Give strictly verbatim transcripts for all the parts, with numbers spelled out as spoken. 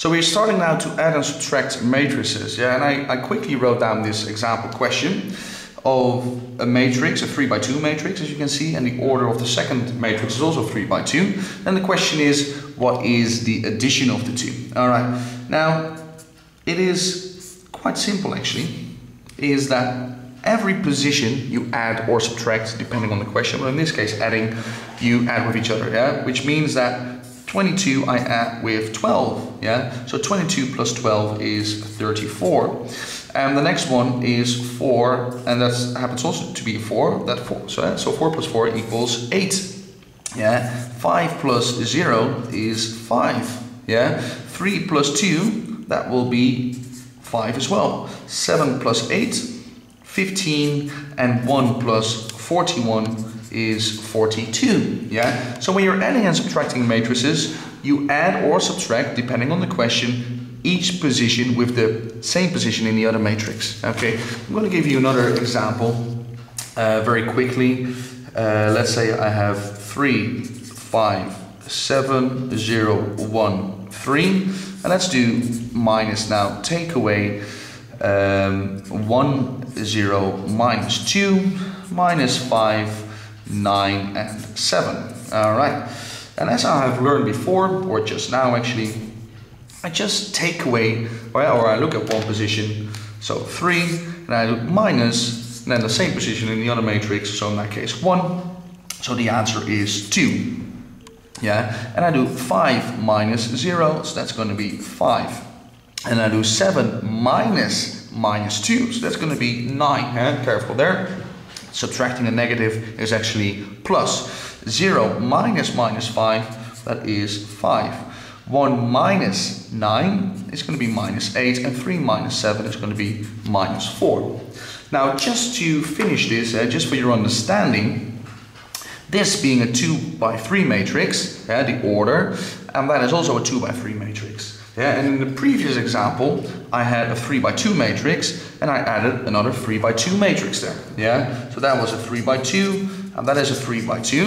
So we're starting now to add and subtract matrices. Yeah, and I, I quickly wrote down this example question of a matrix, a three by two matrix, as you can see, and the order of the second matrix is also three by two. And the question is, what is the addition of the two? All right, now it is quite simple actually, is that every position you add or subtract depending on the question, but in this case adding, you add with each other, yeah? Which means that twenty-two I add with twelve, yeah? So twenty-two plus twelve is thirty-four. And the next one is four, and that happens also to be four, that four, so, yeah? So four plus four equals eight, yeah? five plus zero is five, yeah? three plus two, that will be five as well. seven plus eight, fifteen, and one plus forty-one is forty-two, yeah? So when you're adding and subtracting matrices, you add or subtract, depending on the question, each position with the same position in the other matrix, okay? I'm gonna give you another example uh, very quickly. Uh, let's say I have three, five, seven, zero, one, three, and let's do minus now, take away um, one, zero minus two minus five, nine, and seven. All right, and as I have learned before, or just now actually, I just take away, or I look at one position, so three, and I look minus, and then the same position in the other matrix, so in that case one, so the answer is two, yeah? And I do five minus zero, so that's going to be five, and I do seven minus minus two, so that's going to be nine, eh? Careful there, subtracting a negative is actually plus. zero minus minus five, that is five. one minus nine is going to be minus eight, and three minus seven is going to be minus four. Now just to finish this, eh, just for your understanding, this being a two by three matrix, eh, the order, and that is also a two by three matrix. Yeah, and in the previous example, I had a three by two matrix, and I added another three by two matrix there. Yeah, so that was a three by two, and that is a three by two,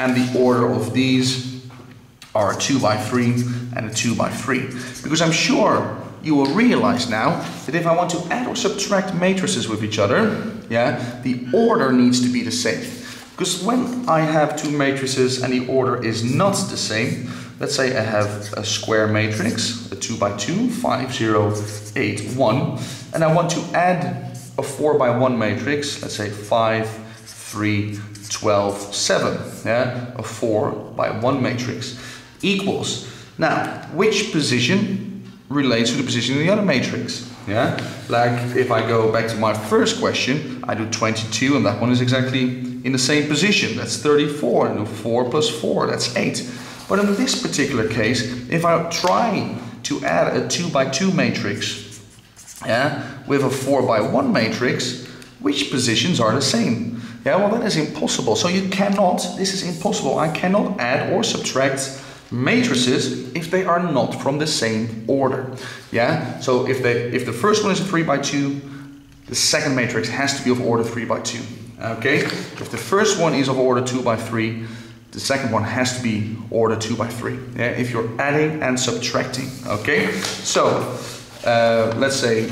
and the order of these are a two by three and a two by three. Because I'm sure you will realize now that if I want to add or subtract matrices with each other, yeah, the order needs to be the same. Because when I have two matrices and the order is not the same, let's say I have a square matrix, a two by two, five, zero, eight, one, and I want to add a four by one matrix, let's say five, three, twelve, seven, yeah? A four by one matrix equals. Now, which position relates to the position in the other matrix? Yeah? Like if I go back to my first question, I do twenty-two, and that one is exactly in the same position. That's thirty-four, and do four plus four, that's eight. But in this particular case, if I try to add a two by two matrix, yeah, with a four by one matrix, which positions are the same? Yeah, well, that is impossible. So you cannot, this is impossible. I cannot add or subtract matrices if they are not from the same order. Yeah, so if they, if the first one is a three by two, the second matrix has to be of order three by two, okay? If the first one is of order two by three, the second one has to be order two by three, yeah, if you're adding and subtracting, okay? So, uh, let's say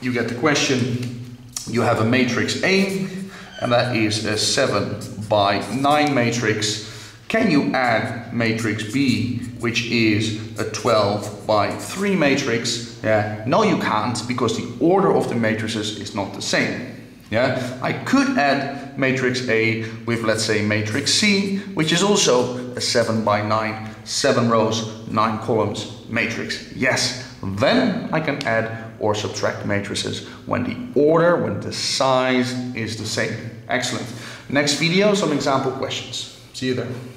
you get the question, you have a matrix A, and that is a seven by nine matrix. Can you add matrix B, which is a twelve by three matrix? Yeah, no, you can't, because the order of the matrices is not the same. Yeah, I could add matrix A with, let's say, matrix C, which is also a seven by nine, seven rows, nine columns matrix. Yes, then I can add or subtract matrices when the order, when the size is the same. Excellent. Next video, some example questions. See you there.